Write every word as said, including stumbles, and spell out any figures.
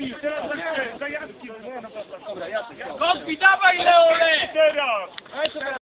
Jaski, teraz za Jaski. Dobra, Jaski. Kotwi, dawaj Leole! Teraz!